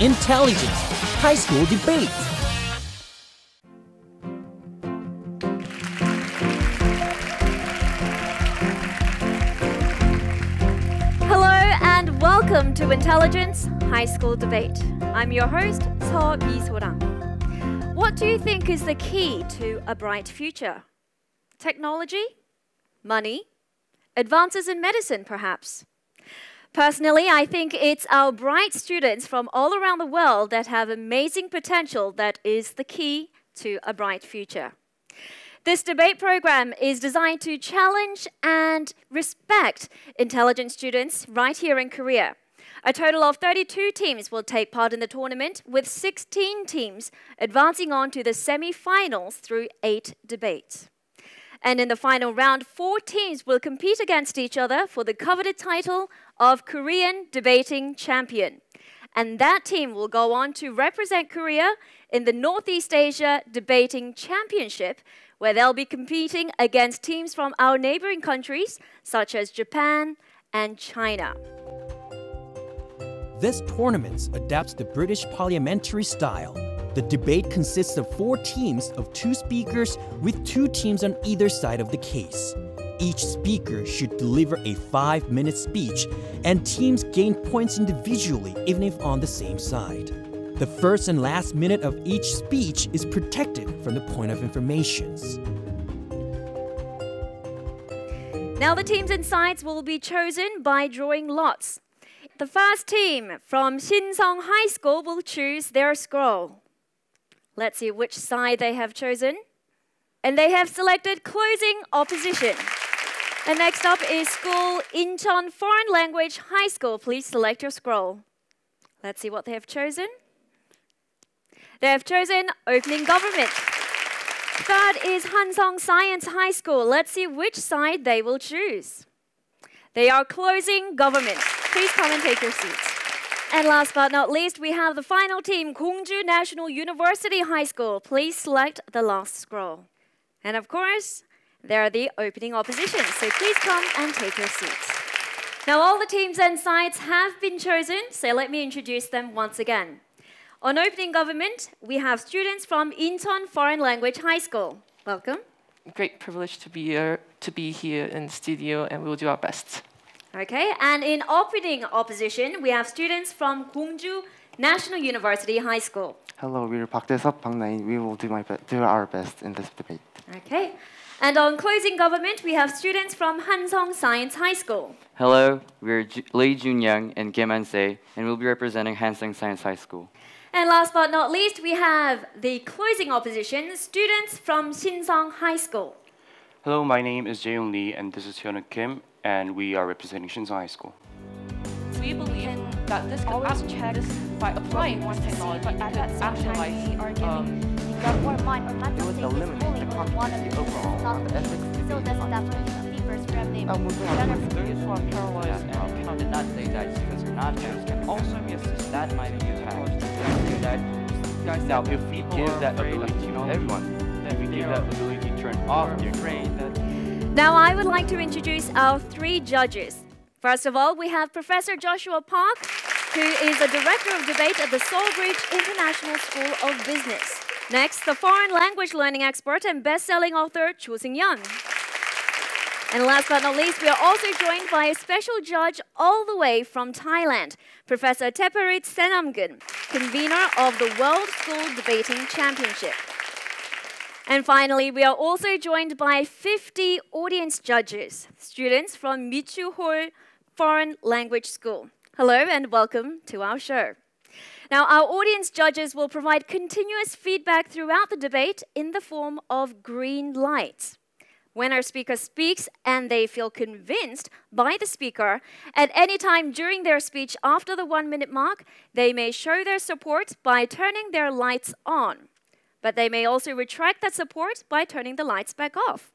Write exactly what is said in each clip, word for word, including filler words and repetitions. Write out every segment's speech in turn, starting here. Intelligence High School Debate. Hello and welcome to Intelligence High School Debate. I'm your host, So Mi Sorang. What do you think is the key to a bright future? Technology? Money? Advances in medicine, perhaps? Personally, I think it's our bright students from all around the world that have amazing potential that is the key to a bright future. This debate program is designed to challenge and respect intelligent students right here in Korea. A total of thirty-two teams will take part in the tournament, with sixteen teams advancing on to the semi-finals through eight debates. And in the final round, four teams will compete against each other for the coveted title of Korean Debating Champion. And that team will go on to represent Korea in the Northeast Asia Debating Championship, where they'll be competing against teams from our neighboring countries, such as Japan and China. This tournament adapts the British parliamentary style. The debate consists of four teams of two speakers, with two teams on either side of the case. Each speaker should deliver a five-minute speech, and teams gain points individually even if on the same side. The first and last minute of each speech is protected from the point of informations. Now the teams and sides will be chosen by drawing lots. The first team from Shin Sung High School will choose their scroll. Let's see which side they have chosen. And they have selected Closing Opposition. And next up is school Incheon Foreign Language High School. Please select your scroll. Let's see what they have chosen. They have chosen Opening Government. Third is Hansung Science High School. Let's see which side they will choose. They are Closing Government. Please come and take your seats. And last but not least, we have the final team, Gongju National University High School. Please select the last scroll. And of course, there are the Opening Opposition, so please come and take your seats. Now all the teams and sides have been chosen, so let me introduce them once again. On Opening Government, we have students from Incheon Foreign Language High School. Welcome. Great privilege to be here, to be here in the studio, and we'll do our best. Okay, and in Opening Opposition, we have students from Gongju National University High School. Hello, we're Park Da-seop, Park Na-in. We will do, my do our best in this debate. Okay, and on Closing Government, we have students from Hansung Science High School. Hello, we're Ju Lee Jun-young and Kim An-se, and we'll be representing Hansung Science High School. And last but not least, we have the Closing Opposition, students from Shin Sung High School. Hello, my name is Jae-yong Lee, and this is Hyun-ok Kim, and we are representing Shin Sung High School. We believe that this can actually check this by applying more technology to actualize um, it would eliminate the complexity overall of ethics. So that's definitely the first grab name. There is one paralyzed and I cannot not say that it's because you're not there. Can also be assist that might be attacked. Now, if we give that ability to everyone, then we give that ability to turn off your brain. Now I would like to introduce our three judges. First of all, we have Professor Joshua Park, who is a Director of Debate at the Solbridge International School of Business. Next, the foreign language learning expert and best-selling author, Choo Sung-yeon. And last but not least, we are also joined by a special judge all the way from Thailand, Professor Teparit Senamgan, convener of the World School Debating Championship. And finally, we are also joined by fifty audience judges, students from Michuhol Foreign Language School. Hello and welcome to our show. Now, our audience judges will provide continuous feedback throughout the debate in the form of green lights. When our speaker speaks and they feel convinced by the speaker, at any time during their speech after the one-minute mark, they may show their support by turning their lights on. But they may also retract that support by turning the lights back off.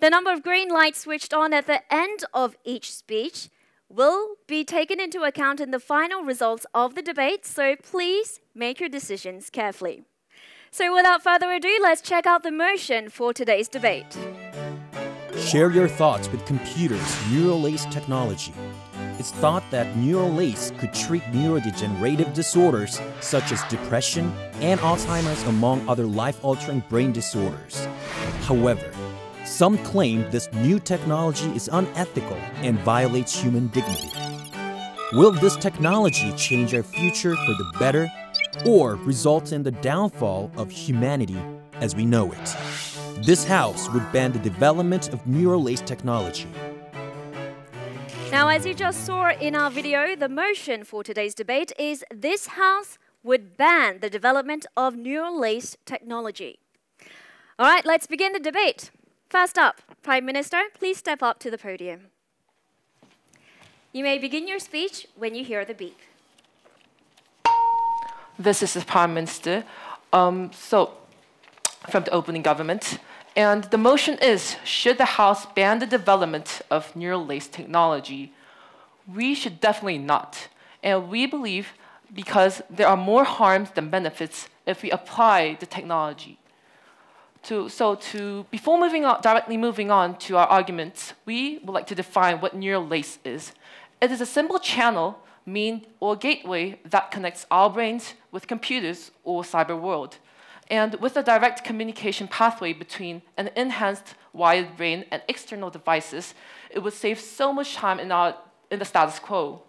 The number of green lights switched on at the end of each speech will be taken into account in the final results of the debate, so please make your decisions carefully. So without further ado, let's check out the motion for today's debate. Share your thoughts with computers' neural lace technology. It's thought that neural lace could treat neurodegenerative disorders such as depression and Alzheimer's, among other life-altering brain disorders. However, some claim this new technology is unethical and violates human dignity. Will this technology change our future for the better or result in the downfall of humanity as we know it? This house would ban the development of neural lace technology. Now, as you just saw in our video, the motion for today's debate is this house would ban the development of neural lace technology. All right, let's begin the debate. First up, Prime Minister, please step up to the podium. You may begin your speech when you hear the beep. This is the Prime Minister, um, so from the opening government. And the motion is, should the House ban the development of neural lace technology? We should definitely not. And we believe because there are more harms than benefits if we apply the technology. To, so to, before moving on, directly moving on to our arguments, we would like to define what neural lace is. It is a simple channel, mean, or gateway that connects our brains with computers or cyber world, and with a direct communication pathway between an enhanced wired brain and external devices, it would save so much time in, our, in the status quo.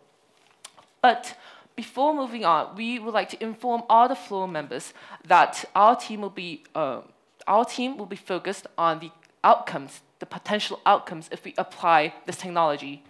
But before moving on, we would like to inform all the floor members that our team will be, uh, our team will be focused on the outcomes, the potential outcomes if we apply this technology.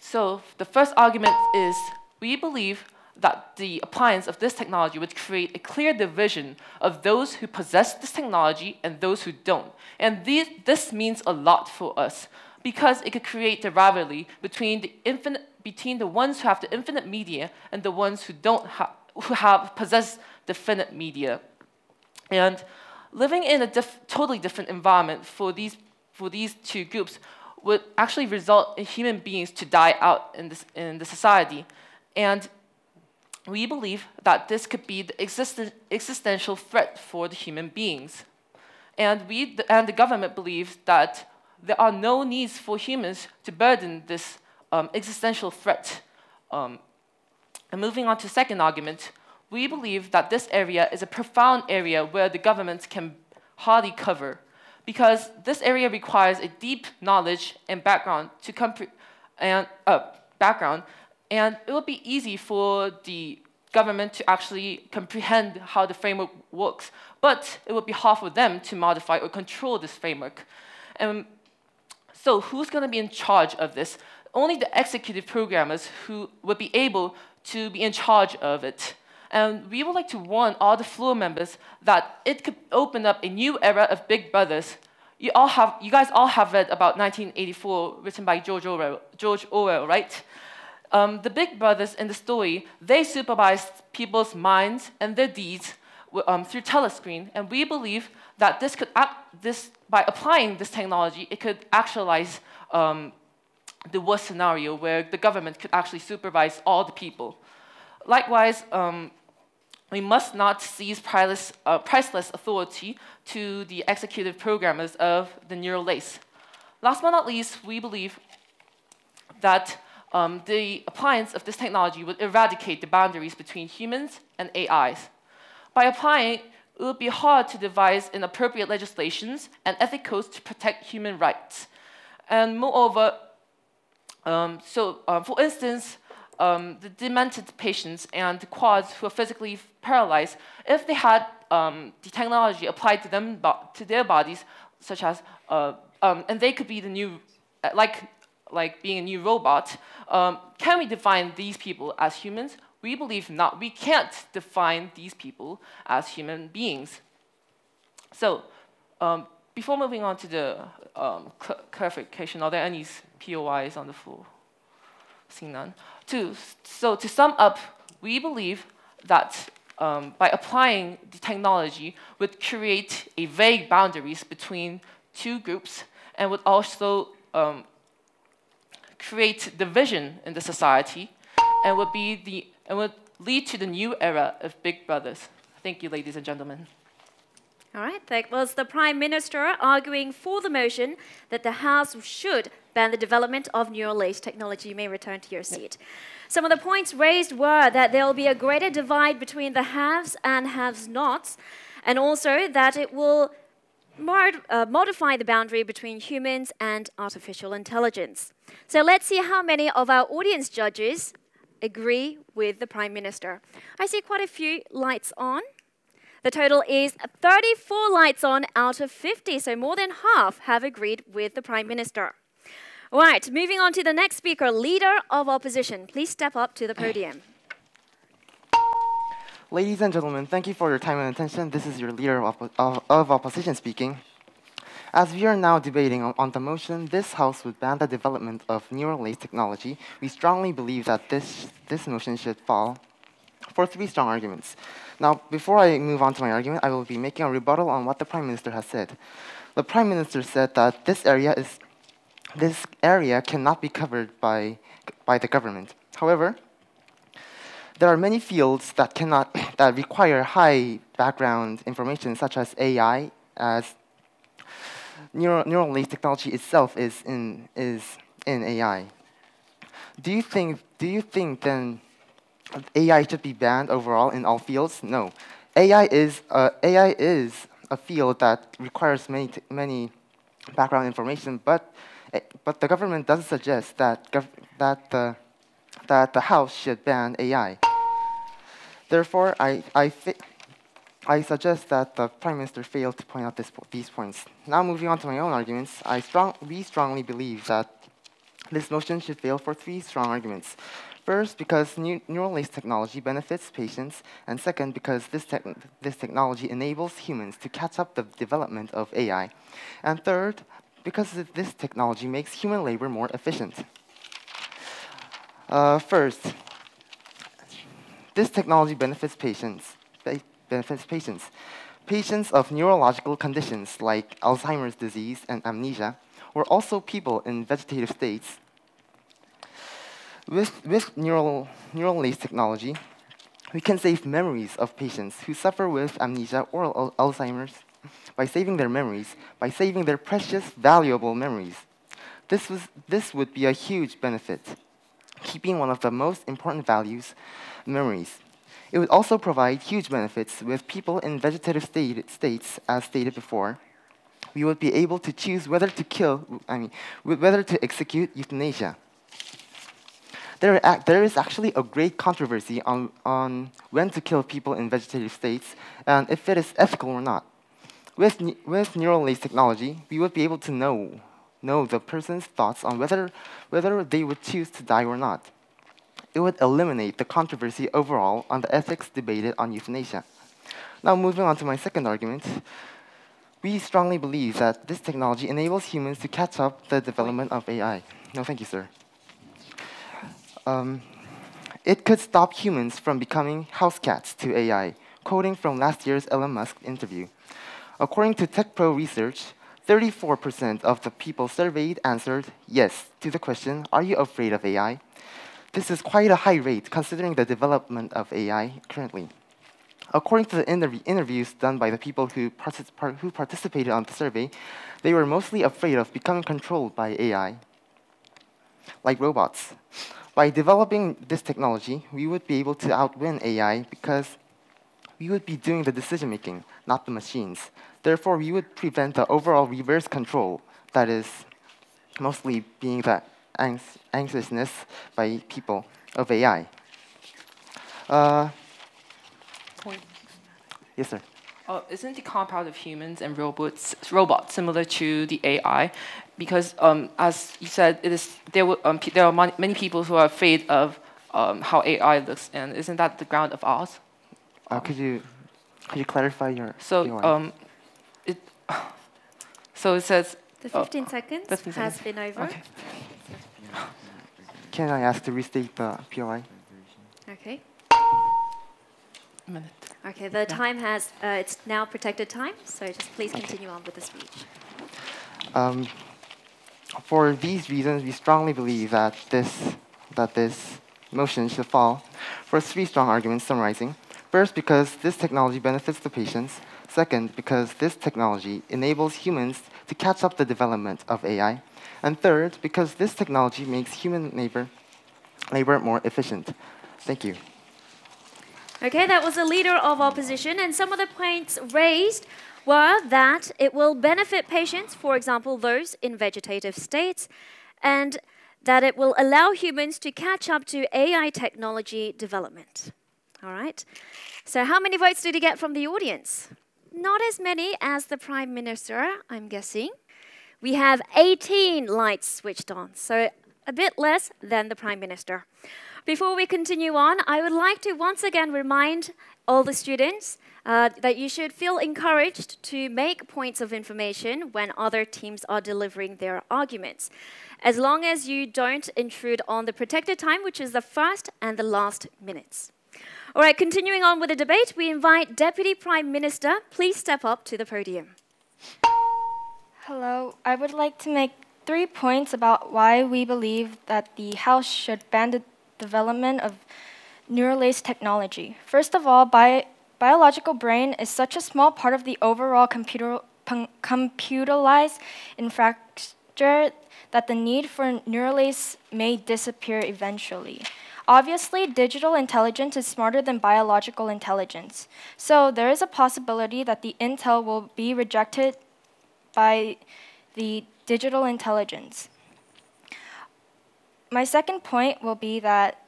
So the first argument is we believe that the appliance of this technology would create a clear division of those who possess this technology and those who don't. And these, this means a lot for us because it could create the rivalry between the, infinite, between the ones who have the infinite media and the ones who don't ha who have possess the finite media. And living in a diff totally different environment for these, for these two groups would actually result in human beings to die out in, this, in the society. And we believe that this could be the existen existential threat for the human beings. And, we th and the government believes that there are no needs for humans to burden this um, existential threat. Um, and moving on to the second argument, we believe that this area is a profound area where the government can hardly cover, because this area requires a deep knowledge and background to compre and uh, background and it would be easy for the government to actually comprehend how the framework works, but it would be hard for them to modify or control this framework. And so who's going to be in charge of this? Only the executive programmers who would be able to be in charge of it. And we would like to warn all the floor members that it could open up a new era of Big Brothers. You, all have, you guys all have read about nineteen eighty-four, written by George Orwell, George Orwell right? Um, the Big Brothers in the story, they supervised people's minds and their deeds um, through telescreen, and we believe that this could act, this, by applying this technology, it could actualize um, the worst scenario where the government could actually supervise all the people. Likewise, um, we must not seize priceless, uh, priceless authority to the executive programmers of the neural lace. Last but not least, we believe that Um, the appliance of this technology would eradicate the boundaries between humans and A Is. By applying, it would be hard to devise inappropriate legislations and ethic codes to protect human rights. And moreover, um, so uh, for instance, um, the demented patients and the quads who are physically paralyzed, if they had um, the technology applied to them, to their bodies, such as, uh, um, and they could be the new, like, like being a new robot, um, can we define these people as humans? We believe not. We can't define these people as human beings. So um, before moving on to the um, clarification, are there any P O Is on the floor? Seeing none. To, so to sum up, we believe that um, by applying the technology would create a vague boundaries between two groups and would also um, create division in the society and would, be the, and would lead to the new era of Big Brothers. Thank you, ladies and gentlemen. All right, that was the Prime Minister arguing for the motion that the House should ban the development of neural lace technology. You may return to your seat. Some of the points raised were that there will be a greater divide between the haves and have-nots, and also that it will mod uh, modify the boundary between humans and artificial intelligence. So let's see how many of our audience judges agree with the Prime Minister. I see quite a few lights on. The total is thirty-four lights on out of fifty, so more than half have agreed with the Prime Minister. All right, moving on to the next speaker, Leader of Opposition. Please step up to the podium. Ladies and gentlemen, thank you for your time and attention. This is your Leader of, Oppo of, of Opposition speaking. As we are now debating on, on the motion, this House would ban the development of neural lace technology, we strongly believe that this, this motion should fall for three strong arguments. Now, before I move on to my argument, I will be making a rebuttal on what the Prime Minister has said. The Prime Minister said that this area, is, this area cannot be covered by, by the government. However, there are many fields that, cannot that require high background information, such as A I, as neural, neural lace technology itself is in, is in A I. Do you think, do you think then, A I should be banned overall in all fields? No. A I is, uh, A I is a field that requires many, t many background information, but, uh, but the government does suggest that, gov that, uh, that the House should ban A I. Therefore, I, I, I suggest that the Prime Minister failed to point out this po these points. Now moving on to my own arguments, I strong we strongly believe that this motion should fail for three strong arguments. First, because new neural lace technology benefits patients, and second, because this, te this technology enables humans to catch up the development of A I, and third, because this technology makes human labor more efficient. Uh, first, this technology benefits patients. Be benefits patients. Patients of neurological conditions like Alzheimer's disease and amnesia, or also people in vegetative states. With, with neural, neural lace technology, we can save memories of patients who suffer with amnesia or al Alzheimer's by saving their memories, by saving their precious, valuable memories. This, was, this would be a huge benefit, keeping one of the most important values, memories. It would also provide huge benefits with people in vegetative state, states, as stated before. We would be able to choose whether to kill, I mean, whether to execute euthanasia. There, there is actually a great controversy on, on when to kill people in vegetative states and if it is ethical or not. With, with neural lace technology, we would be able to know, know the person's thoughts on whether, whether they would choose to die or not. It would eliminate the controversy overall on the ethics debated on euthanasia. Now moving on to my second argument, we strongly believe that this technology enables humans to catch up the development of A I. No, thank you, sir. Um, it could stop humans from becoming house cats to A I, quoting from last year's Elon Musk interview. According to TechPro Research, thirty-four percent of the people surveyed answered yes to the question, "Are you afraid of A I?" This is quite a high rate considering the development of A I currently. According to the interv interviews done by the people who, partic par who participated on the survey, they were mostly afraid of becoming controlled by A I, like robots. By developing this technology, we would be able to outwin A I because we would be doing the decision-making, not the machines. Therefore, we would prevent the overall reverse control that is mostly being the ang anxiousness by people of A I. Uh, yes, sir. Uh, isn't the compound of humans and robots robots similar to the A I? Because um, as you said, it is there. Will, um, there are many people who are afraid of um, how A I looks, and isn't that the ground of ours? Uh, um, could you could you clarify your? So your um, it so it says the fifteen uh, seconds fifteen has seconds. been over. Okay. Can I ask to restate the P O I? Okay. Minute. Okay, the time has, uh, it's now protected time, so just please continue on with the speech. Um, for these reasons, we strongly believe that this, that this motion should fall for three strong arguments summarizing. First, because this technology benefits the patients. Second, because this technology enables humans to catch up the development of A I. And third, because this technology makes human labor, labor more efficient. Thank you. Okay, that was the leader of opposition, and some of the points raised were that it will benefit patients, for example, those in vegetative states, and that it will allow humans to catch up to A I technology development. All right. So how many votes did he get from the audience? Not as many as the Prime Minister, I'm guessing. We have eighteen lights switched on, so a bit less than the Prime Minister. Before we continue on, I would like to once again remind all the students uh, that you should feel encouraged to make points of information when other teams are delivering their arguments, as long as you don't intrude on the protected time, which is the first and the last minutes. All right, continuing on with the debate, we invite Deputy Prime Minister, please step up to the podium. Hello, I would like to make three points about why we believe that the House should ban the development of neural lace technology. First of all, bi biological brain is such a small part of the overall computer computerized infrastructure that the need for neural lace may disappear eventually. Obviously, digital intelligence is smarter than biological intelligence, so there is a possibility that the intel will be rejected by the digital intelligence. My second point will be that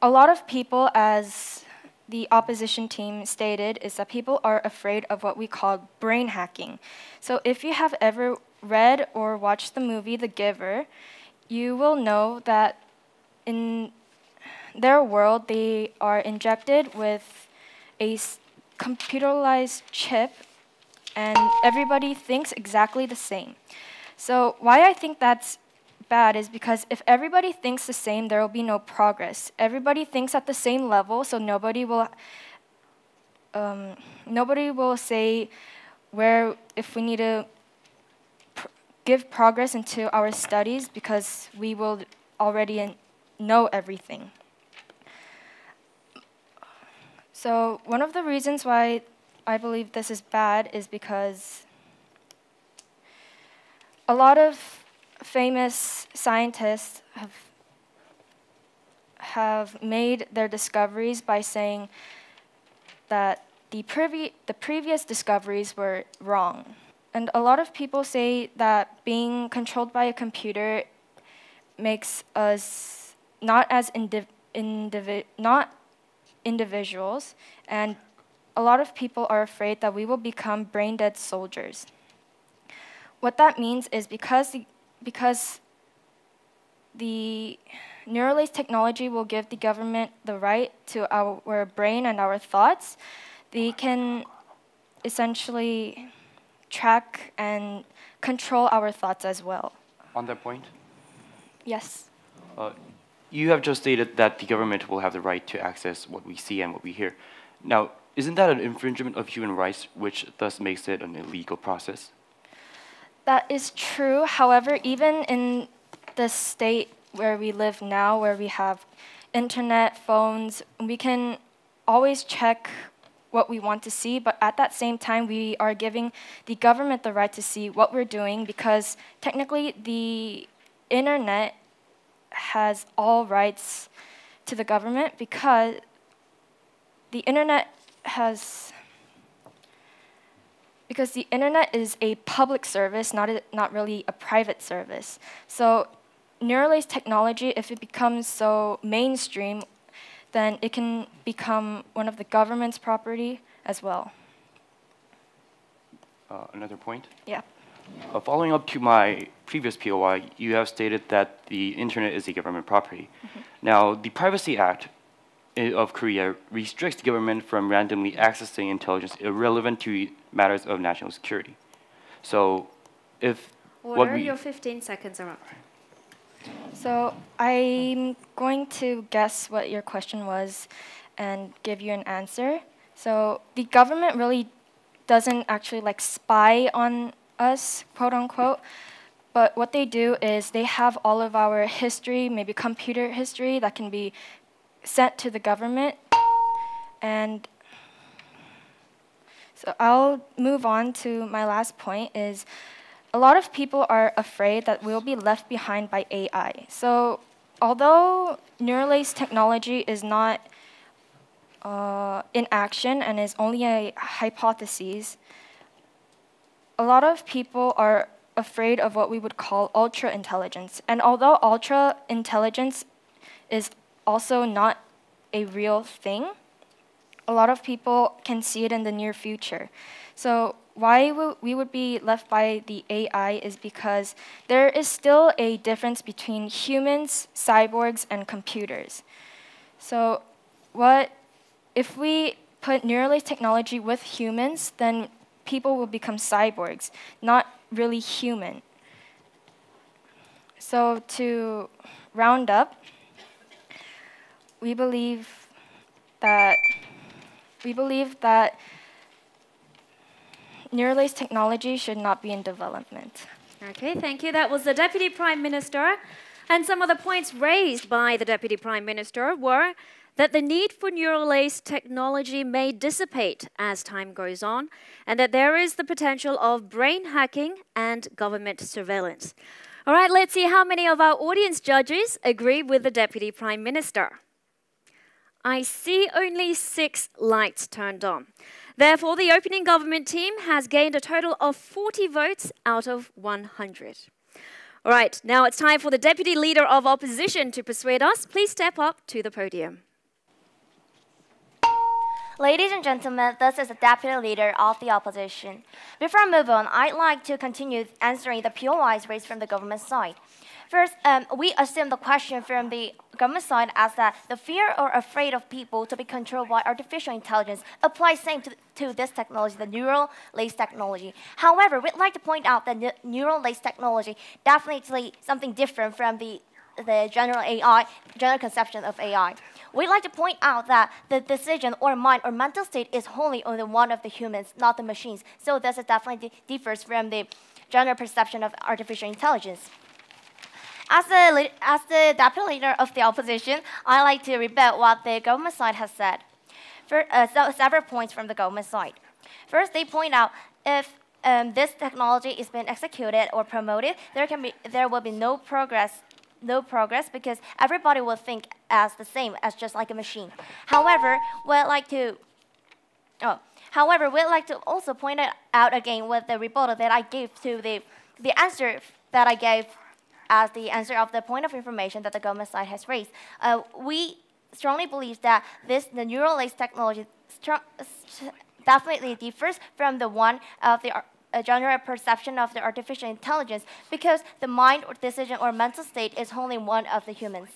a lot of people, as the opposition team stated, is that people are afraid of what we call brain hacking. So if you have ever read or watched the movie The Giver, you will know that in their world, they are injected with a computerized chip, and everybody thinks exactly the same. So why I think that's bad is because if everybody thinks the same, there will be no progress. Everybody thinks at the same level, so nobody will um, nobody will say where if we need to pr give progress into our studies, because we will already in know everything. So one of the reasons why I believe this is bad is because a lot of famous scientists have, have made their discoveries by saying that the, previ the previous discoveries were wrong. And a lot of people say that being controlled by a computer makes us not as indiv indivi not individuals, and a lot of people are afraid that we will become brain-dead soldiers. What that means is because the Because the neural lace technology will give the government the right to our brain and our thoughts, they can essentially track and control our thoughts as well. On that point? Yes. Uh, you have just stated that the government will have the right to access what we see and what we hear. Now, isn't that an infringement of human rights, which thus makes it an illegal process? That is true. However, even in the state where we live now, where we have internet, phones, we can always check what we want to see, but at that same time, we are giving the government the right to see what we're doing, because technically the internet has all rights to the government, because the internet has... Because the internet is a public service, not, a, not really a private service. So neural lace technology, if it becomes so mainstream, then it can become one of the government's property as well. Uh, another point? Yeah. Uh, following up to my previous P O I, you have stated that the internet is a government property. Mm-hmm. Now, the Privacy Act of Korea restricts the government from randomly accessing intelligence irrelevant to matters of national security. So, if Order, what we your fifteen seconds are up. So I'm going to guess what your question was, and give you an answer. So the government really doesn't actually like spy on us, quote unquote. But what they do is they have all of our history, maybe computer history, that can be sent to the government, and So I'll move on to my last point is a lot of people are afraid that we'll be left behind by A I. So although neural lace technology is not uh, in action and is only a hypothesis, a lot of people are afraid of what we would call ultra intelligence. And although ultra intelligence is also not a real thing, a lot of people can see it in the near future. So why we would be left by the A I is because there is still a difference between humans, cyborgs, and computers. So what if we put neural lace technology with humans, then people will become cyborgs, not really human. So to round up, we believe that we believe that neural lace technology should not be in development. Okay, thank you. That was the Deputy Prime Minister. And some of the points raised by the Deputy Prime Minister were that the need for neural lace technology may dissipate as time goes on, and that there is the potential of brain hacking and government surveillance. All right, let's see how many of our audience judges agree with the Deputy Prime Minister. I see only six lights turned on. Therefore, the opening government team has gained a total of forty votes out of one hundred. All right, now it's time for the Deputy Leader of Opposition to persuade us. Please step up to the podium. Ladies and gentlemen, this is the Deputy Leader of the Opposition. Before I move on, I'd like to continue answering the P O Is raised from the government side. First, um, we assume the question from the government side as that the fear or afraid of people to be controlled by artificial intelligence applies same to, to this technology, the neural lace technology. However, we'd like to point out that ne neural lace technology definitely something different from the the general A I, general conception of A I. We'd like to point out that the decision or mind or mental state is wholly on the one of the humans, not the machines. So this is definitely differs from the general perception of artificial intelligence. As the, as the Deputy Leader of the Opposition, I like to rebut what the government side has said. For, uh, so several points from the government side. First, they point out if um, this technology is being executed or promoted, there can be there will be no progress, no progress because everybody will think as the same as just like a machine. However, we'd like to. Oh, however, we'd like to also point it out again with the rebuttal that I gave to the the answer that I gave. As the answer of the point of information that the government side has raised. Uh, we strongly believe that this, the neural lace technology definitely differs from the one of the uh, general perception of the artificial intelligence because the mind or decision or mental state is only one of the humans.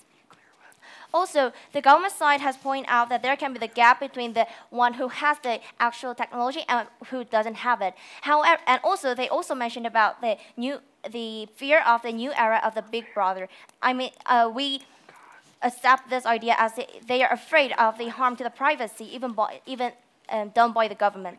Also, the government side has pointed out that there can be the gap between the one who has the actual technology and who doesn't have it. However, and also they also mentioned about the new, the fear of the new era of the Big Brother. I mean, uh, we accept this idea as they, they are afraid of the harm to the privacy, even by, even um, done by the government.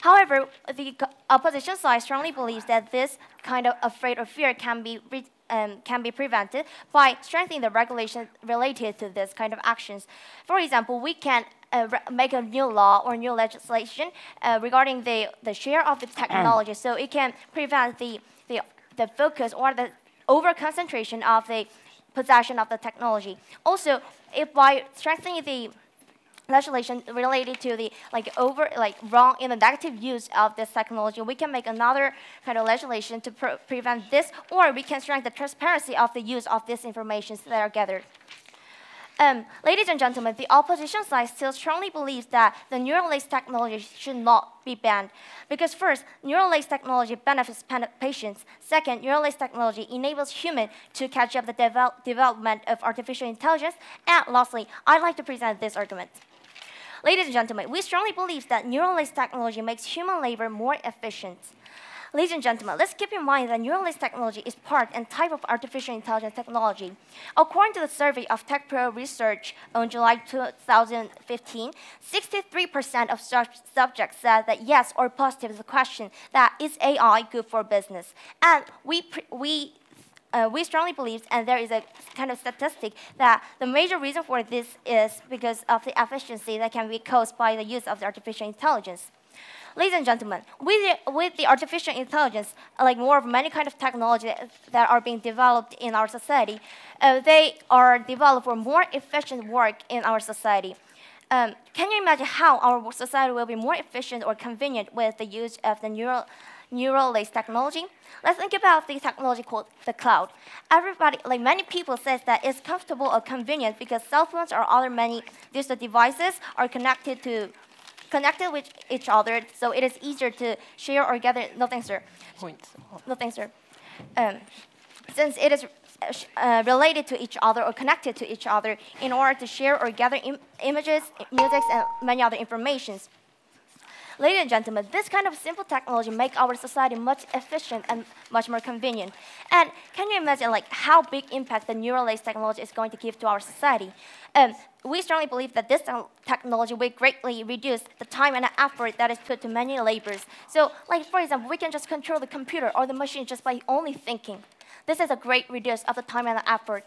However, the opposition side strongly believes that this kind of afraid or fear can be re Um, can be prevented by strengthening the regulations related to this kind of actions. For example, we can uh, make a new law or new legislation uh, regarding the, the share of the technology so it can prevent the, the, the focus or the over-concentration of the possession of the technology. Also, if by strengthening the legislation related to the like over like wrong in the negative use of this technology, we can make another kind of legislation to pre prevent this, or we can strengthen the transparency of the use of this information that are gathered. Um, ladies and gentlemen, the opposition side still strongly believes that the neural lace technology should not be banned. Because first, neural lace technology benefits patients. Second, neural lace technology enables humans to catch up the devel development of artificial intelligence. And lastly, I'd like to present this argument. Ladies and gentlemen, we strongly believe that neural lace technology makes human labor more efficient. Ladies and gentlemen, let's keep in mind that neural lace technology is part and type of artificial intelligence technology. According to the survey of TechPro Research on July two thousand fifteen, sixty-three percent of such subjects said that yes or positive is the question that is A I good for business? And we, pre we Uh, we strongly believe, and there is a kind of statistic, that the major reason for this is because of the efficiency that can be caused by the use of the artificial intelligence. Ladies and gentlemen, with the, with the artificial intelligence, like more of many kind of technology that are being developed in our society, uh, they are developed for more efficient work in our society. Um, can you imagine how our society will be more efficient or convenient with the use of the neural neural lace technology? Let's think about the technology called the cloud. Everybody, like many people, says that it's comfortable or convenient because cell phones or other many digital devices are connected to connected with each other, so it is easier to share or gather. No thanks, sir. Points. No thanks, sir. Um, since it is Uh, related to each other or connected to each other in order to share or gather im images, music, and many other informations. Ladies and gentlemen, this kind of simple technology makes our society much efficient and much more convenient. And can you imagine like how big impact the neural lace technology is going to give to our society? Um, we strongly believe that this technology will greatly reduce the time and effort that is put to many labors. So, like for example, we can just control the computer or the machine just by only thinking. This is a great reduce of the time and the effort.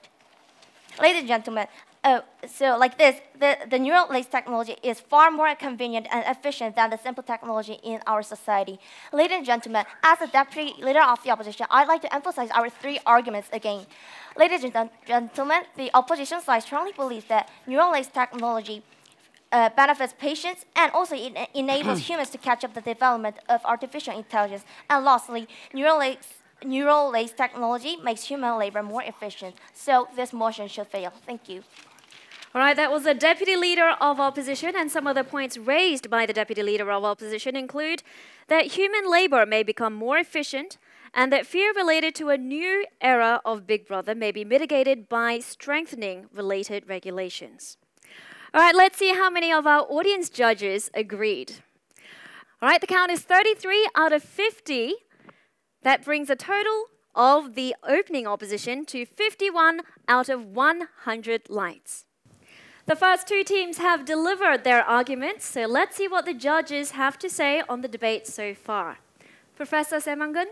Ladies and gentlemen, uh, so like this, the, the neural lace technology is far more convenient and efficient than the simple technology in our society. Ladies and gentlemen, as a deputy leader of the opposition, I'd like to emphasize our three arguments again. Ladies and gentlemen, the opposition side strongly believes that neural lace technology Uh, benefits patients, and also it en enables humans to catch up the development of artificial intelligence. And lastly, neural lace, neural lace technology makes human labor more efficient. So this motion should fail. Thank you. All right, that was the Deputy Leader of Opposition, and some of the points raised by the Deputy Leader of Opposition include that human labor may become more efficient, and that fear related to a new era of Big Brother may be mitigated by strengthening related regulations. All right, let's see how many of our audience judges agreed. All right, the count is thirty-three out of fifty. That brings a total of the opening opposition to fifty-one out of one hundred lights. The first two teams have delivered their arguments, so let's see what the judges have to say on the debate so far. Professor Senamgan?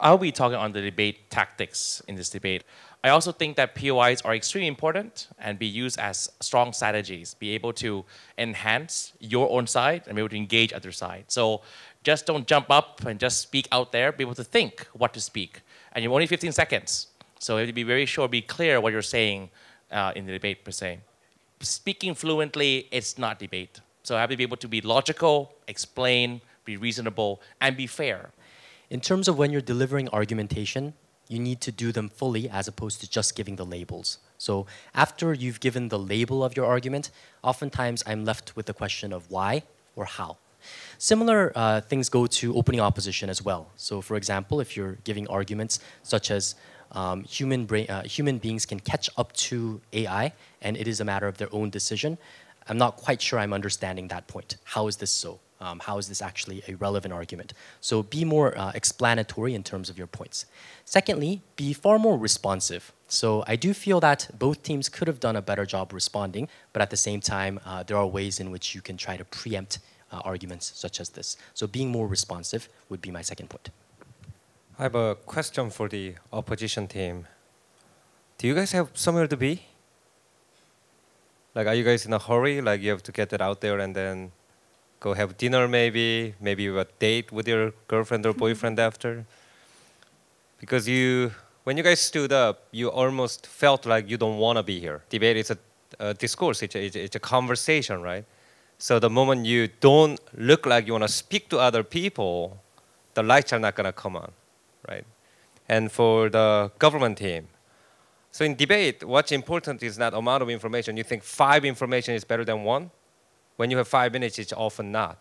I'll be talking on the debate tactics in this debate. I also think that P O Is are extremely important and be used as strong strategies, be able to enhance your own side and be able to engage other side. So just don't jump up and just speak out there, be able to think what to speak. And you have only fifteen seconds. So you have to be very sure, be clear what you're saying uh, in the debate per se. Speaking fluently, it's not debate. So I have to be able to be logical, explain, be reasonable, and be fair. In terms of when you're delivering argumentation, you need to do them fully as opposed to just giving the labels. So after you've given the label of your argument, oftentimes I'm left with the question of why or how. Similar uh, things go to opening opposition as well. So for example, if you're giving arguments such as um, human, brain, uh, human beings can catch up to A I and it is a matter of their own decision, I'm not quite sure I'm understanding that point. How is this so? Um, how is this actually a relevant argument? So be more uh, explanatory in terms of your points. Secondly, be far more responsive. So I do feel that both teams could have done a better job responding, but at the same time, uh, there are ways in which you can try to preempt uh, arguments such as this. So being more responsive would be my second point. I have a question for the opposition team. Do you guys have somewhere to be? Like, are you guys in a hurry? Like, you have to get that out there and then go have dinner maybe, maybe a date with your girlfriend or boyfriend after. Because you, when you guys stood up, you almost felt like you don't want to be here. Debate is a, a discourse, it's a, it's a conversation, right? So the moment you don't look like you want to speak to other people, the lights are not going to come on, right? And for the government team, so in debate, what's important is not amount of information. You think five information is better than one? When you have five minutes, it's often not.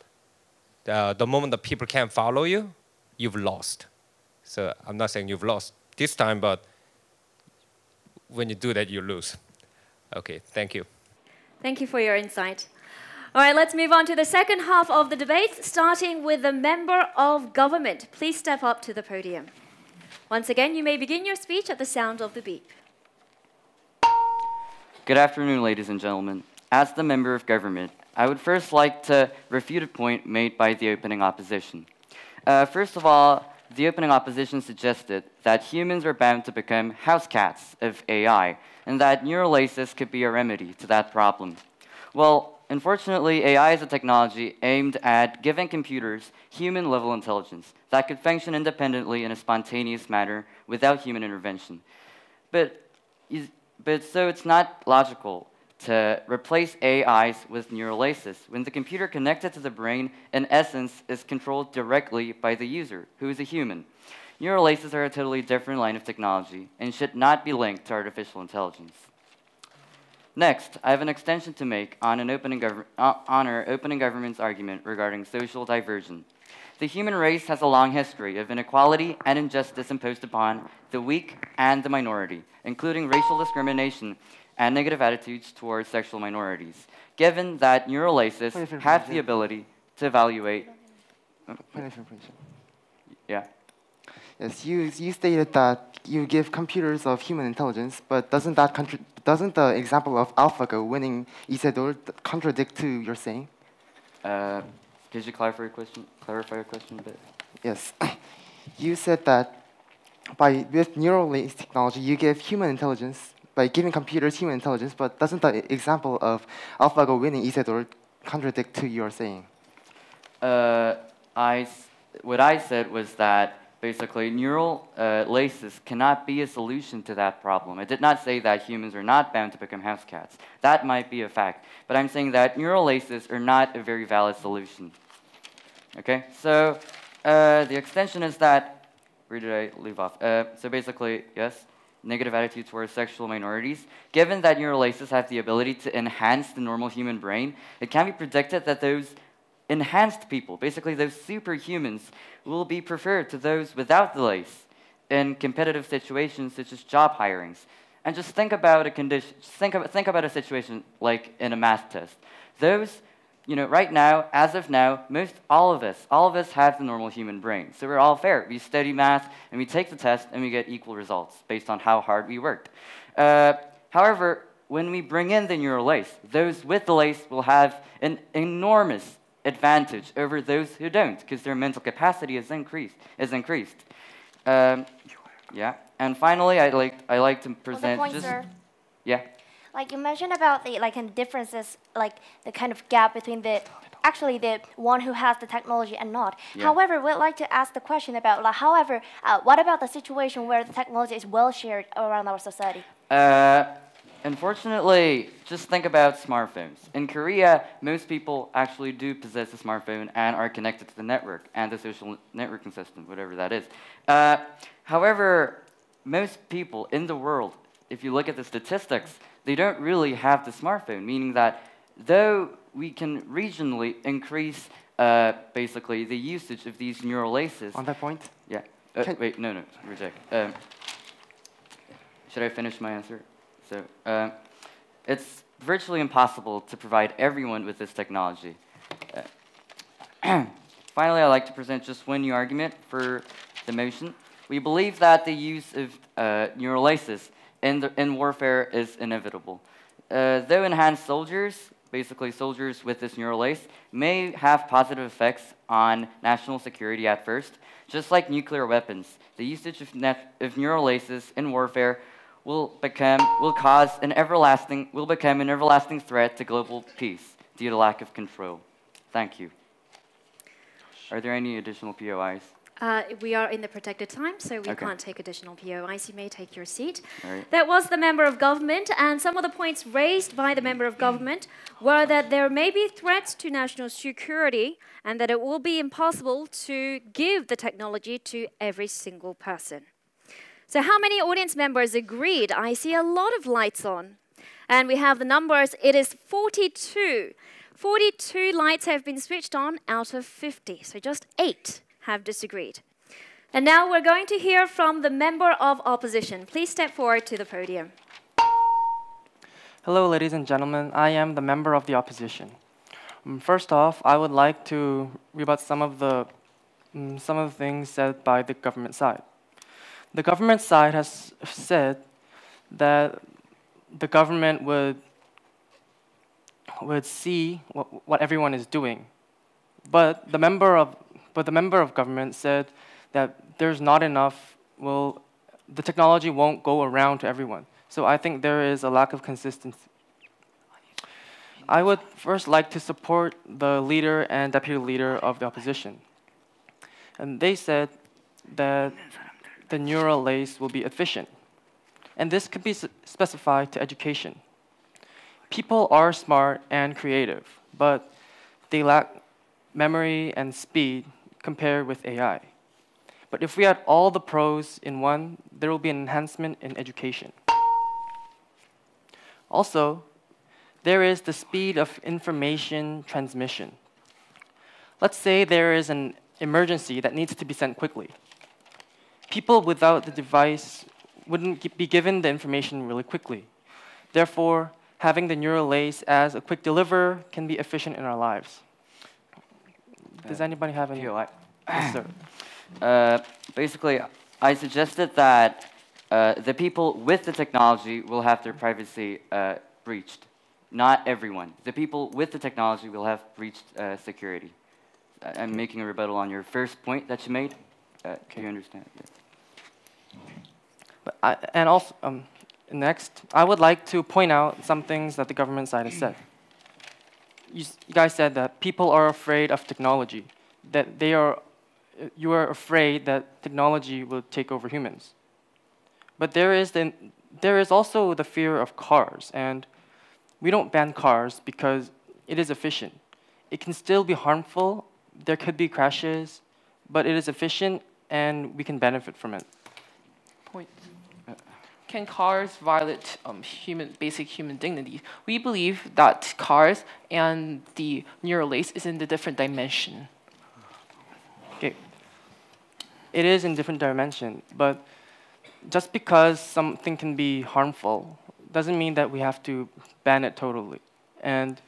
Uh, the moment the people can't follow you, you've lost. So I'm not saying you've lost this time, but when you do that, you lose. Okay, thank you. Thank you for your insight. All right, let's move on to the second half of the debate, starting with the member of government. Please step up to the podium. Once again, you may begin your speech at the sound of the beep. Good afternoon, ladies and gentlemen. As the member of government, I would first like to refute a point made by the opening opposition. Uh, first of all, the opening opposition suggested that humans are bound to become house cats of A I, and that neural laces could be a remedy to that problem. Well, Unfortunately, A I is a technology aimed at giving computers human-level intelligence that could function independently in a spontaneous manner without human intervention. But, but so it's not logical to replace A Is with neural laces when the computer connected to the brain, in essence, is controlled directly by the user, who is a human. Neural laces are a totally different line of technology and should not be linked to artificial intelligence. Next, I have an extension to make on, an opening uh, on our opening government's argument regarding social diversion. The human race has a long history of inequality and injustice imposed upon the weak and the minority, including racial discrimination and negative attitudes towards sexual minorities. Given that neural laces have the ability to evaluate... Yeah. Yes, you, you stated that you give computers of human intelligence, but doesn't that contra doesn't the example of AlphaGo winning Lee Sedol contradict to your saying? Uh, could you clarify your question? Clarify your question a bit. Yes, you said that by with neural lace technology, you give human intelligence by giving computers human intelligence, but doesn't the example of AlphaGo winning Lee Sedol contradict to your saying? Uh, I what I said was that. Basically, neural uh, laces cannot be a solution to that problem. I did not say that humans are not bound to become house cats. That might be a fact. But I'm saying that neural laces are not a very valid solution. Okay? So uh, the extension is that, where did I leave off? Uh, so basically, yes, negative attitudes towards sexual minorities. Given that neural laces have the ability to enhance the normal human brain, it can be predicted that those enhanced people, basically those superhumans, will be preferred to those without the lace in competitive situations such as job hirings. And just think about a condition, think, of, think about a situation like in a math test. Those, you know, right now, as of now, most all of us, all of us have the normal human brain. So we're all fair. We study math and we take the test and we get equal results based on how hard we worked. Uh, however, when we bring in the neural lace, those with the lace will have an enormous advantage over those who don't, because their mental capacity is increased. Is increased. Um, yeah. And finally, I like I like to present. Well, the point, just, sir. Yeah. Like you mentioned about the like and differences, like the kind of gap between the actually the one who has the technology and not. Yeah. However, we'd like to ask the question about like. However, uh, what about the situation where the technology is well shared around our society? Uh, Unfortunately, just think about smartphones. In Korea, most people actually do possess a smartphone and are connected to the network and the social networking system, whatever that is. Uh, however, most people in the world, if you look at the statistics, they don't really have the smartphone, meaning that though we can regionally increase uh, basically the usage of these neural laces... On that point? Yeah. Uh, wait, no, no, reject. Um, should I finish my answer? So uh, it's virtually impossible to provide everyone with this technology. Uh, Finally, I'd like to present just one new argument for the motion. We believe that the use of uh, neural laces in, the, in warfare is inevitable. Uh, though enhanced soldiers, basically soldiers with this neural lace, may have positive effects on national security at first. Just like nuclear weapons, the usage of, of neural laces in warfare will become will cause an everlasting will become an everlasting threat to global peace due to lack of control. Thank you. Are there any additional P O Is? Uh, we are in the protected time, so we okay. can't take additional P O Is. You may take your seat. Right. That was the member of government, and some of the points raised by the member of government were that there may be threats to national security and that it will be impossible to give the technology to every single person. So how many audience members agreed? I see a lot of lights on. And we have the numbers. It is forty-two. forty-two lights have been switched on out of fifty. So just eight have disagreed. And now we're going to hear from the member of opposition. Please step forward to the podium. Hello, ladies and gentlemen. I am the member of the opposition. Um, first off, I would like to rebut some of the, um, some of the things said by the government side. The government side has said that the government would, would see what, what everyone is doing. But the, member of, but the member of government said that there's not enough, well, the technology won't go around to everyone. So I think there is a lack of consistency. I would first like to support the leader and deputy leader of the opposition. And they said that the neural lace will be efficient. And this could be specified to education. People are smart and creative, but they lack memory and speed compared with A I. But if we add all the pros in one, there will be an enhancement in education. Also, there is the speed of information transmission. Let's say there is an emergency that needs to be sent quickly. People without the device wouldn't be given the information really quickly. Therefore, having the neural lace as a quick deliverer can be efficient in our lives. Does anybody have any? Yes, sir. Uh, basically, I suggested that uh, the people with the technology will have their privacy uh, breached. Not everyone. The people with the technology will have breached uh, security. Uh, I'm making a rebuttal on your first point that you made. Uh, can you understand? Yeah. But I, and also, um, next, I would like to point out some things that the government side has said. You, you guys said that people are afraid of technology, that they are you are afraid that technology will take over humans. But there is, the, there is also the fear of cars, and we don't ban cars because it is efficient. It can still be harmful, there could be crashes, but it is efficient and we can benefit from it. Point. Can cars violate um, human, basic human dignity? We believe that cars and the neural lace is in the different dimension. Okay. It is in different dimension, but just because something can be harmful doesn't mean that we have to ban it totally. And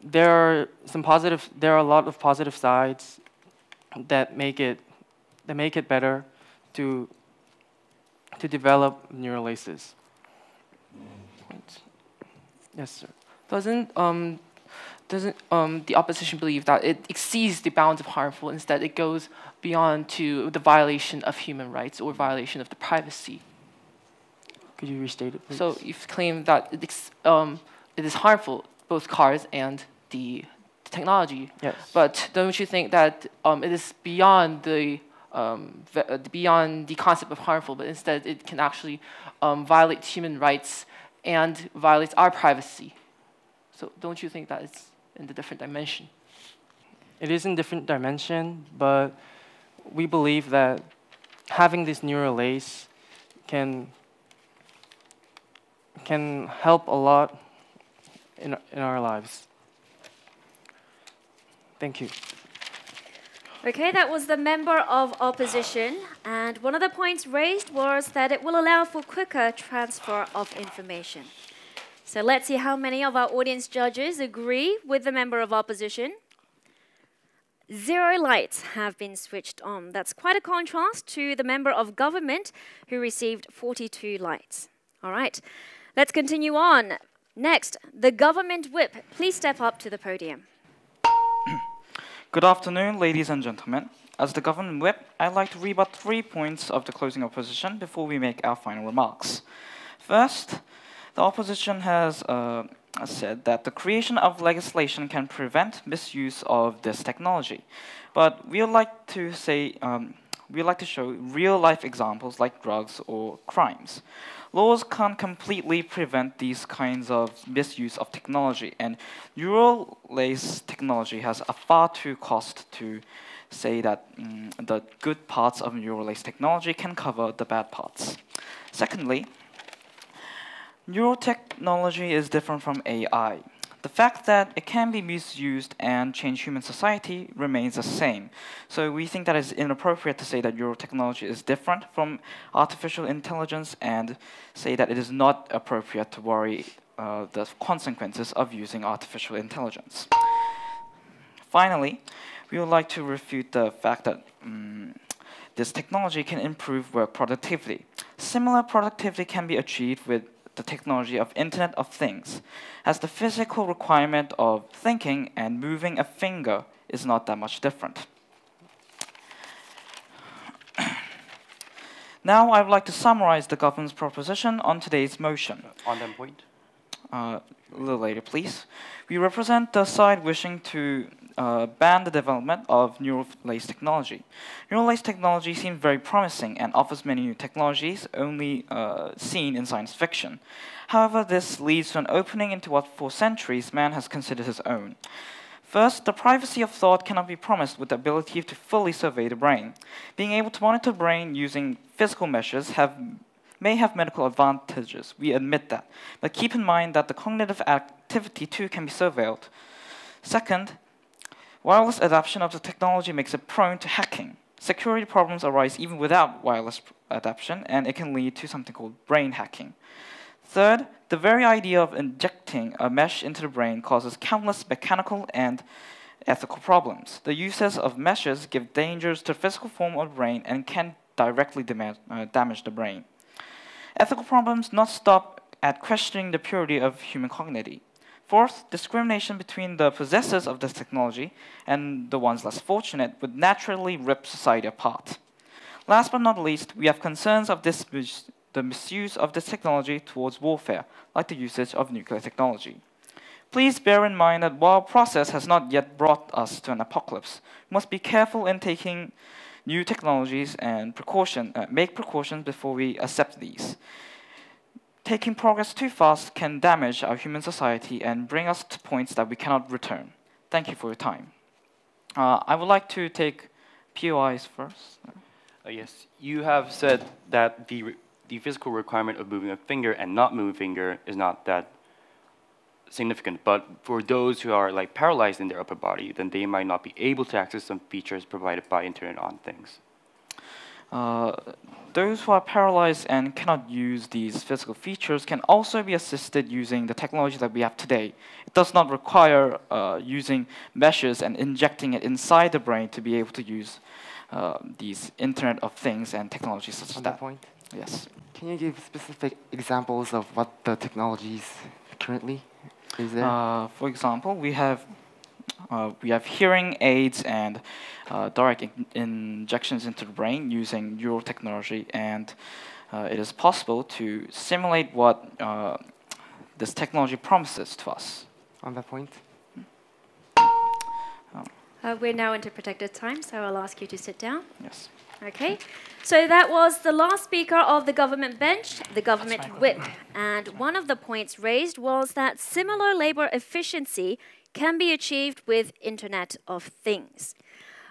there are some positive, there are a lot of positive sides that make it, that make it better to, to develop neural laces. Yes, sir. Doesn't, um, doesn't um, the opposition believe that it exceeds the bounds of harmful, instead it goes beyond to the violation of human rights or violation of the privacy? Could you restate it, please? So you've claimed that it, ex um, it is harmful, both cars and the technology. Yes. But don't you think that um, it is beyond the Um, beyond the concept of harmful, but instead it can actually um, violate human rights and violates our privacy? So don't you think that it's in the different dimension? It is in different dimension, but we believe that having this neural lace can, can help a lot in, in our lives. Thank you. Okay, that was the member of opposition, and one of the points raised was that it will allow for quicker transfer of information. So let's see how many of our audience judges agree with the member of opposition. Zero lights have been switched on. That's quite a contrast to the member of government who received forty-two lights. All right, let's continue on. Next, the government whip. Please step up to the podium. Good afternoon, ladies and gentlemen. As the government whip, I'd like to rebut three points of the closing opposition before we make our final remarks. First, the opposition has uh, said that the creation of legislation can prevent misuse of this technology. But we would like to say, um, we would like to show real-life examples like drugs or crimes. Laws can't completely prevent these kinds of misuse of technology, and neural lace technology has a far too cost to say that um, the good parts of neural lace technology can cover the bad parts. Secondly, neural technology is different from A I. The fact that it can be misused and change human society remains the same. So we think that it's inappropriate to say that neural technology is different from artificial intelligence and say that it is not appropriate to worry uh, the consequences of using artificial intelligence. Finally, we would like to refute the fact that um, this technology can improve work productivity. Similar productivity can be achieved with the technology of Internet of Things, as the physical requirement of thinking and moving a finger is not that much different. Now I would like to summarize the government's proposition on today's motion. On that point? Uh, a little later, please. We represent the side wishing to uh, ban the development of neural lace technology. Neural lace technology seems very promising and offers many new technologies only uh, seen in science fiction. However, this leads to an opening into what for centuries man has considered his own. First, the privacy of thought cannot be promised with the ability to fully survey the brain. Being able to monitor the brain using physical measures have may have medical advantages, we admit that, but keep in mind that the cognitive activity too can be surveilled. Second, wireless adoption of the technology makes it prone to hacking. Security problems arise even without wireless adoption, and it can lead to something called brain hacking. Third, the very idea of injecting a mesh into the brain causes countless mechanical and ethical problems. The uses of meshes give dangers to the physical form of the brain and can directly dam- uh, damage the brain. Ethical problems not stop at questioning the purity of human cognition. Fourth, discrimination between the possessors of this technology and the ones less fortunate would naturally rip society apart. Last but not least, we have concerns of this, the misuse of this technology towards warfare, like the usage of nuclear technology. Please bear in mind that while progress has not yet brought us to an apocalypse, we must be careful in taking new technologies and precaution, uh, make precautions before we accept these. Taking progress too fast can damage our human society and bring us to points that we cannot return. Thank you for your time. Uh, I would like to take P O Is first. Uh, yes, you have said that the, re the physical requirement of moving a finger and not moving a finger is not that significant, but for those who are like paralyzed in their upper body, then they might not be able to access some features provided by Internet on Things. Uh, those who are paralyzed and cannot use these physical features can also be assisted using the technology that we have today. It does not require uh, using meshes and injecting it inside the brain to be able to use uh, these Internet of Things and technologies such as that. Point. Yes. Can you give specific examples of what the technologies currently? Is there? Uh, for example, we have uh, we have hearing aids and uh, direct in injections into the brain using neural technology, and uh, it is possible to simulate what uh, this technology promises to us. On that point, um. uh, we're now into protected time, so I'll ask you to sit down. Yes. Okay, so that was the last speaker of the government bench, the government whip. And one of the points raised was that similar labor efficiency can be achieved with Internet of Things.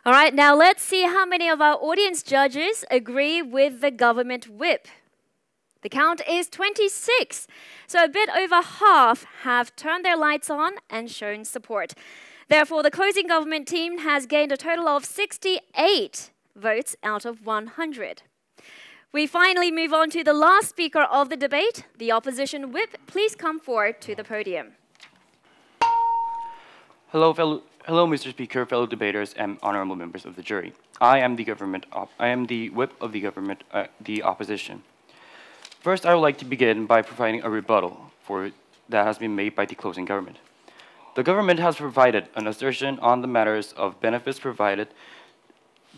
All right, now let's see how many of our audience judges agree with the government whip. The count is twenty-six. So a bit over half have turned their lights on and shown support. Therefore, the closing government team has gained a total of sixty-eight votes out of one hundred. We finally move on to the last speaker of the debate, the opposition whip. Please come forward to the podium. Hello, fellow, hello, Mister Speaker, fellow debaters, and honorable members of the jury. I am the government. Op I am the whip of the government, uh, the opposition. First, I would like to begin by providing a rebuttal for that has been made by the closing government. The government has provided an assertion on the matters of benefits provided,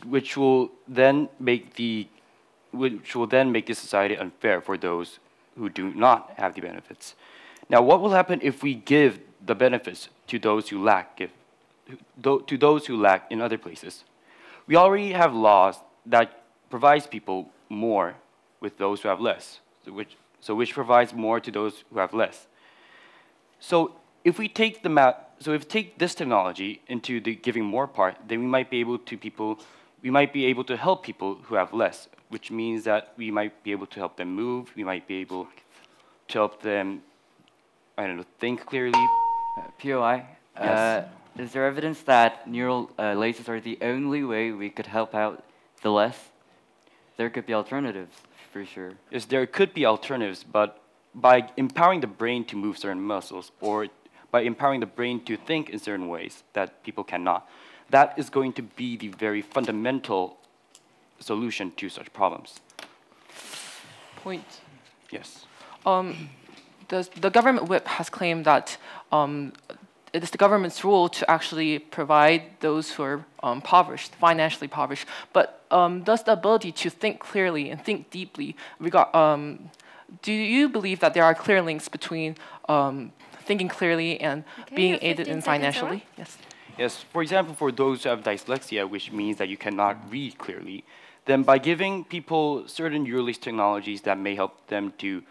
which will then make the, which will then make the society unfair for those who do not have the benefits. Now, what will happen if we give the benefits to those who lack, if, to those who lack in other places? We already have laws that provides people more with those who have less, so which, so which provides more to those who have less. So if we take the ma so if we take this technology into the giving more part, then we might be able to people. We might be able to help people who have less, which means that we might be able to help them move, we might be able to help them, I don't know, think clearly. Uh, P O I, yes. uh, is there evidence that neural uh, laces are the only way we could help out the less? There could be alternatives, for sure. Yes, there could be alternatives, but by empowering the brain to move certain muscles, or by empowering the brain to think in certain ways that people cannot, that is going to be the very fundamental solution to such problems. Point. Yes. Um, the, the government whip has claimed that um, it is the government's role to actually provide those who are um, impoverished, financially impoverished, but um, does the ability to think clearly and think deeply, regard, um, do you believe that there are clear links between um, thinking clearly and okay, being aided in financially. Over. Yes. Yes, for example, for those who have dyslexia, which means that you cannot read clearly, then by giving people certain neural lace technologies that may help them to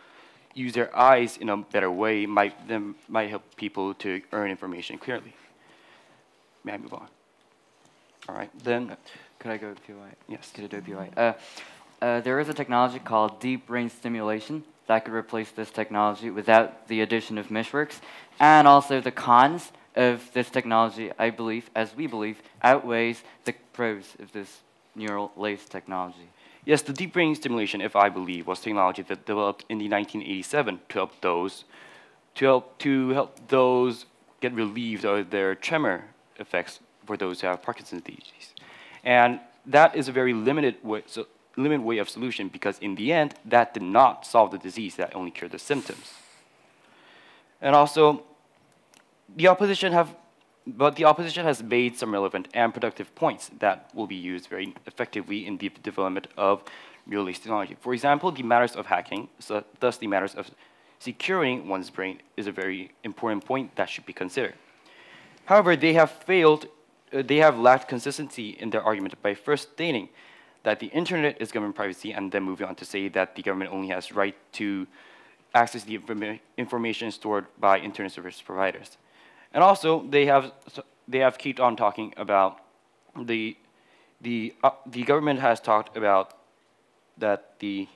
use their eyes in a better way, might, them, might help people to earn information clearly. May I move on? All right, then. Could I go to P O I? Yes. Could I do P O I? Uh, uh, there is a technology called deep brain stimulation that could replace this technology without the addition of meshworks, and also the cons of this technology, I believe, as we believe, outweighs the pros of this neural lace technology. Yes, the deep brain stimulation, if I believe, was technology that developed in the nineteen eighty-seven to help those to help to help those get relieved of their tremor effects for those who have Parkinson's disease, and that is a very limited way, so limited way of solution, because in the end, that did not solve the disease; that only cured the symptoms. And also, the opposition have, but the opposition has made some relevant and productive points that will be used very effectively in the development of neural lace technology. For example, the matters of hacking, so thus the matters of securing one's brain, is a very important point that should be considered. However, they have failed, uh, they have lacked consistency in their argument by first stating that the internet is government privacy, and then moving on to say that the government only has right to access the informa information stored by internet service providers. And also, they have they have kept on talking about the the uh, the government has talked about that the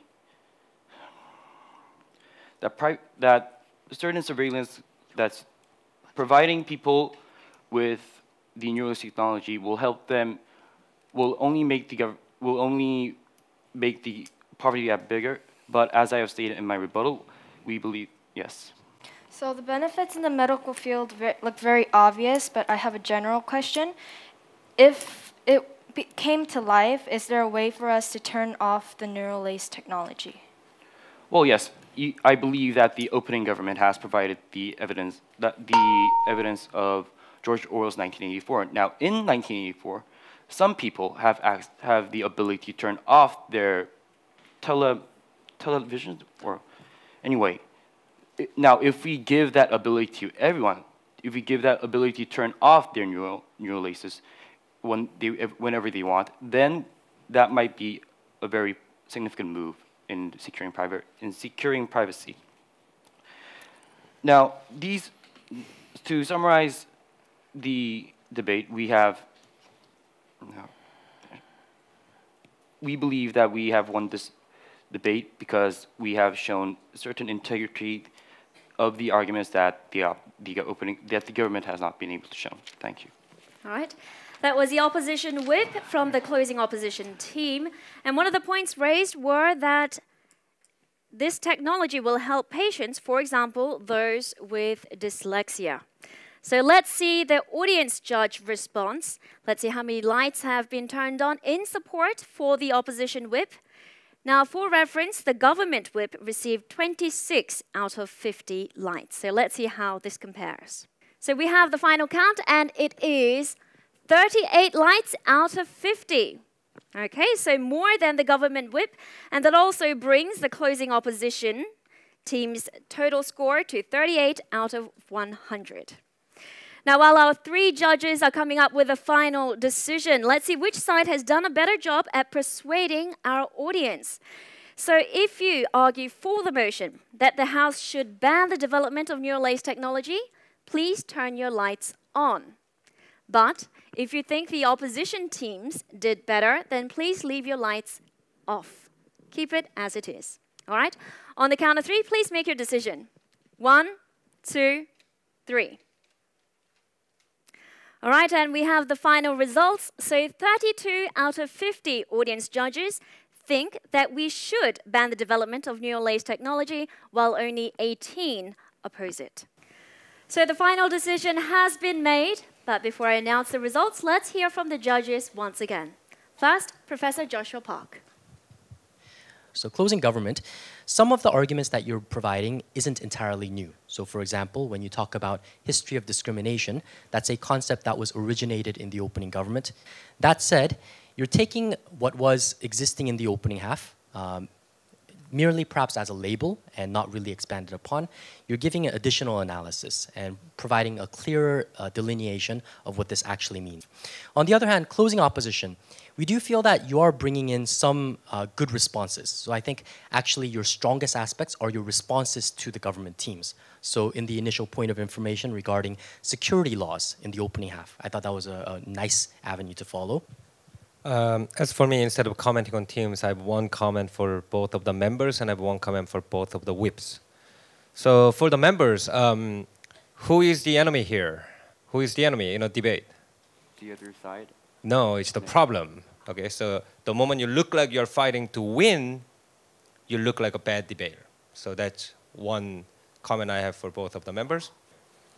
that pri that certain surveillance that's providing people with the neural lace technology will help them will only make the will only make the poverty gap bigger. But as I have stated in my rebuttal, we believe yes. So the benefits in the medical field ve look very obvious, but I have a general question. If it came to life, is there a way for us to turn off the neural lace technology? Well, yes. I believe that the opening government has provided the evidence, that the evidence of George Orwell's nineteen eighty-four. Now, in nineteen eighty-four, some people have, asked, have the ability to turn off their tele, television, or anyway. Now, if we give that ability to everyone, if we give that ability to turn off their neural, neural laces when they, whenever they want, then that might be a very significant move in securing, private, in securing privacy. Now, these, to summarize the debate, we have, no, we believe that we have won this debate because we have shown certain integrity of the arguments that the, op the opening that the government has not been able to show. Thank you. All right, that was the opposition whip from the closing opposition team, and one of the points raised were that this technology will help patients, for example, those with dyslexia. So let's see the audience judge response. Let's see how many lights have been turned on in support for the opposition whip. Now, for reference, the government whip received twenty-six out of fifty lights. So let's see how this compares. So we have the final count, and it is thirty-eight lights out of fifty. Okay, so more than the government whip, and that also brings the closing opposition team's total score to thirty-eight out of one hundred. Now, while our three judges are coming up with a final decision, let's see which side has done a better job at persuading our audience. So if you argue for the motion that the House should ban the development of neural lace technology, please turn your lights on. But if you think the opposition teams did better, then please leave your lights off. Keep it as it is. All right? On the count of three, please make your decision. One, two, three. All right, and we have the final results. So thirty-two out of fifty audience judges think that we should ban the development of neural lace technology, while only eighteen oppose it. So the final decision has been made, but before I announce the results, let's hear from the judges once again. First, Professor Joshua Park. So closing government, some of the arguments that you're providing isn't entirely new. So for example, when you talk about history of discrimination, that's a concept that was originated in the opening government. That said, you're taking what was existing in the opening half, um, merely perhaps as a label and not really expanded upon, you're giving an additional analysis and providing a clearer uh, delineation of what this actually means. On the other hand, closing opposition, we do feel that you are bringing in some uh, good responses. So I think actually your strongest aspects are your responses to the government teams. So in the initial point of information regarding security laws in the opening half, I thought that was a, a nice avenue to follow. Um, as for me, instead of commenting on teams, I have one comment for both of the members and I have one comment for both of the whips. So for the members, um, who is the enemy here? Who is the enemy in a debate? The other side? No, it's the problem. Okay, so the moment you look like you're fighting to win, you look like a bad debater. So that's one comment I have for both of the members.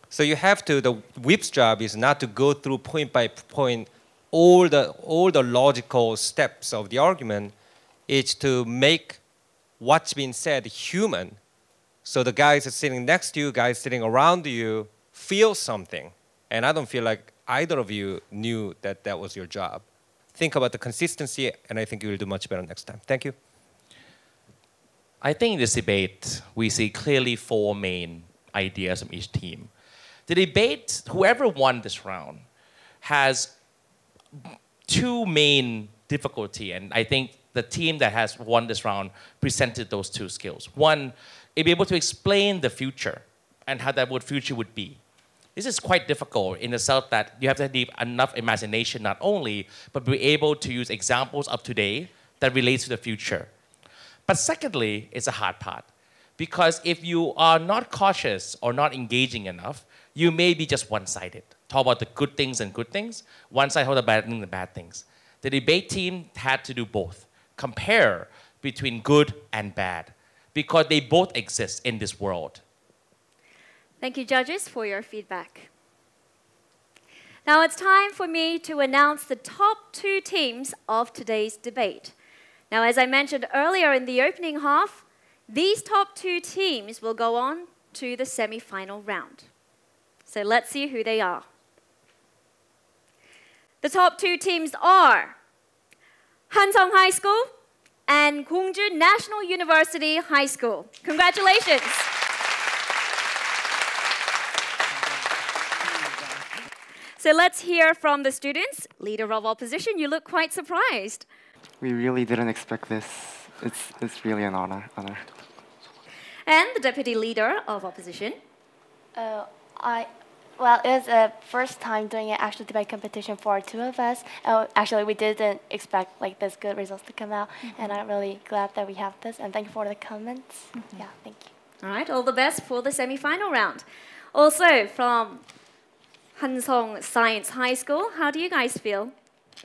So you have to, the whip's job is not to go through point by point all the, all the logical steps of the argument. It's to make what's been said human. So the guys that's sitting next to you, guys sitting around you, feel something. And I don't feel like either of you knew that that was your job. Think about the consistency, and I think you will do much better next time. Thank you. I think in this debate, we see clearly four main ideas from each team. The debate, whoever won this round, has two main difficulty, and I think the team that has won this round presented those two skills. One, it'd be able to explain the future and how that would future would be. This is quite difficult in the sense that you have to have enough imagination not only, but be able to use examples of today that relates to the future. But secondly, it's a hard part. Because if you are not cautious or not engaging enough, you may be just one-sided. Talk about the good things and good things. One side talk about the bad things and the bad things. The debate team had to do both. Compare between good and bad. Because they both exist in this world. Thank you, judges, for your feedback. Now it's time for me to announce the top two teams of today's debate. Now, as I mentioned earlier in the opening half, these top two teams will go on to the semi-final round. So let's see who they are. The top two teams are Hansung High School and Gongju National University High School. Congratulations. So let's hear from the students. Leader of opposition, you look quite surprised. We really didn't expect this. It's, it's really an honor, honor. And the deputy leader of opposition. Uh, I, well, it was the first time doing an actual debate competition for two of us. Uh, actually, we didn't expect like this good results to come out. Mm-hmm. And I'm really glad that we have this. And thank you for the comments. Mm-hmm. Yeah, thank you. All right, all the best for the semi-final round. Also from Hansung Science High School. How do you guys feel?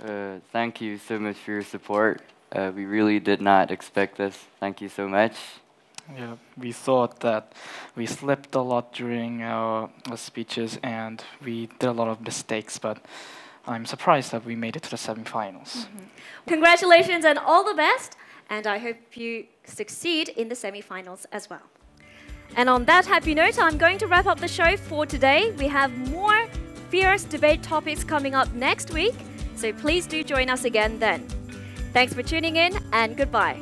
Uh, thank you so much for your support. Uh, we really did not expect this. Thank you so much. Yeah, we thought that we slept a lot during our, our speeches and we did a lot of mistakes, but I'm surprised that we made it to the semifinals. Mm-hmm. Congratulations and all the best, and I hope you succeed in the semifinals as well. And on that happy note, I'm going to wrap up the show for today. We have more fierce debate topics coming up next week, so please do join us again then. Thanks for tuning in, and goodbye.